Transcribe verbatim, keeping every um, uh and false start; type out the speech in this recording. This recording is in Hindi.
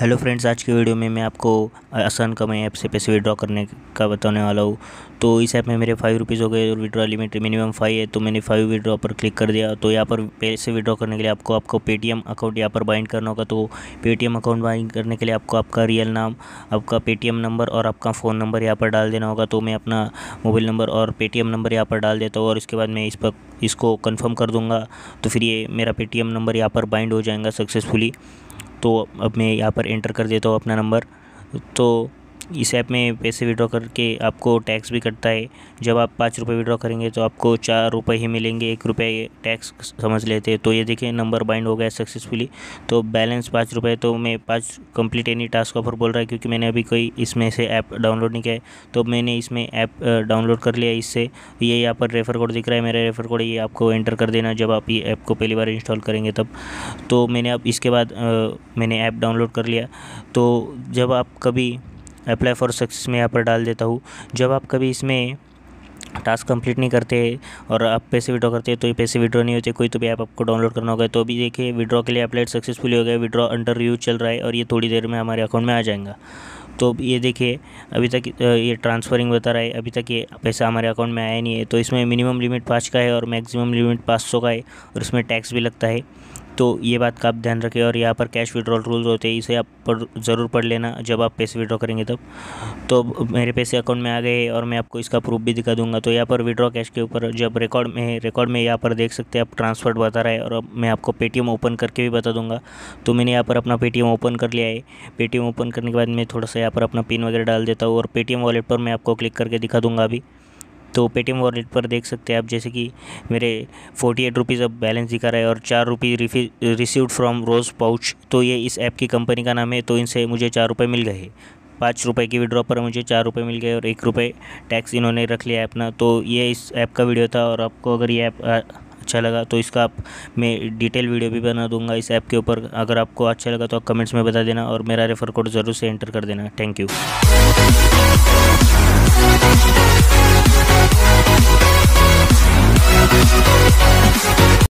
हेलो फ्रेंड्स, आज के वीडियो में मैं आपको आसान कमाई ऐप से पैसे विड्रॉ करने का बताने वाला हूँ। तो इस ऐप में मेरे फाइव रुपीज़ हो गए और विड्रॉ लिमिट मिनिमम फाइव है, तो मैंने फाइव विड्रॉ पर क्लिक कर दिया। तो यहाँ पर पैसे विड्रॉ करने के लिए आपको आपको पेटीएम अकाउंट यहाँ पर बाइंड करना होगा। तो पेटीएम अकाउंट बाइंड करने के लिए आपको आपका रियल नाम, आपका पेटीएम नंबर और आपका फ़ोन नंबर यहाँ पर डाल देना होगा। तो मैं अपना मोबाइल नंबर और पेटीएम नंबर यहाँ पर डाल देता हूँ और इसके बाद मैं इस पर इसको कन्फर्म कर दूँगा। तो फिर ये मेरा पेटीएम नंबर यहाँ पर बाइंड हो जाएगा सक्सेसफुली। तो अब मैं यहाँ पर एंटर कर देता हूँ अपना नंबर। तो इस ऐप में पैसे विड्रॉ करके आपको टैक्स भी कटता है। जब आप पाँच रुपये विड्रॉ करेंगे तो आपको चार रुपये ही मिलेंगे, एक रुपये टैक्स समझ लेते हैं। तो ये देखिए नंबर बाइंड हो गया सक्सेसफुली। तो बैलेंस पाँच रुपये। तो मैं पाँच कंप्लीट एनी टास्क ऑफर बोल रहा है क्योंकि मैंने अभी कोई इसमें से ऐप डाउनलोड नहीं किया है। तो मैंने इसमें ऐप डाउनलोड कर लिया। इससे ये यहाँ पर रेफ़र कोड दिख रहा है, मेरा रेफ़र कोड ये आपको एंटर कर देना जब आप ये ऐप को पहली बार इंस्टॉल करेंगे तब। तो मैंने अब इसके बाद मैंने ऐप डाउनलोड कर लिया। तो जब आप कभी अप्लाई फॉर सक्सेस में यहाँ पर डाल देता हूँ। जब आप कभी इसमें टास्क कंप्लीट नहीं करते और आप पैसे विड्रॉ करते हैं तो ये पैसे विड्रॉ नहीं होते। कोई तो भी ऐप आपको डाउनलोड करना होगा। तो अभी देखिए विड्रॉ के लिए अप्लाइड सक्सेसफुली हो गया, विड्रॉ अंडर रिव्यू चल रहा है और ये थोड़ी देर में हमारे अकाउंट में आ जाएगा। तो ये देखिए अभी तक ये ट्रांसफरिंग बता रहा है, अभी तक ये पैसा हमारे अकाउंट में आया नहीं है। तो इसमें मिनिमम लिमिट पाँच का है और मैक्सिमम लिमिट पाँच सौ का है और इसमें टैक्स भी लगता है। तो ये बात का आप ध्यान रखें। और यहाँ पर कैश विड्रॉल रूल्स होते हैं, इसे आप पढ़ ज़रूर पढ़ लेना जब आप पैसे विड्रॉ करेंगे तब। तो मेरे पैसे अकाउंट में आ गए और मैं आपको इसका प्रूफ भी दिखा दूंगा। तो यहाँ पर विड्रॉ कैश के ऊपर जब रिकॉर्ड में रिकॉर्ड में यहाँ पर देख सकते हैं आप, ट्रांसफर बता रहा है और मैं आपको पेटीएम ओपन करके भी बता दूँगा। तो मैंने यहाँ पर अपना पेटीएम ओपन कर लिया है। पेटीएम ओपन करने के बाद मैं थोड़ा सा यहाँ पर अपना पिन वगैरह डाल देता हूँ और पेटीएम वॉलेट पर मैं आपको क्लिक करके दिखा दूँगा अभी। तो पेटीएम वॉलेट पर देख सकते हैं आप, जैसे कि मेरे फोर्टी एट रुपीज़ अब बैलेंस दिखा रहा है और चार रुपये रिसीव्ड फ्रॉम रोज़ पाउच। तो ये इस ऐप की कंपनी का नाम है। तो इनसे मुझे चार रुपये मिल गए, पाँच रुपये की विड्रॉ पर मुझे चार रुपये मिल गए और एक रुपये टैक्स इन्होंने रख लिया अपना। तो ये इस ऐप का वीडियो था और आपको अगर ये ऐप अच्छा लगा तो इसका आप मैं डिटेल वीडियो भी बना दूंगा इस ऐप के ऊपर। अगर आपको अच्छा लगा तो आप कमेंट्स में बता देना और मेरा रेफ़र कोड ज़रूर से एंटर कर देना। Thank you.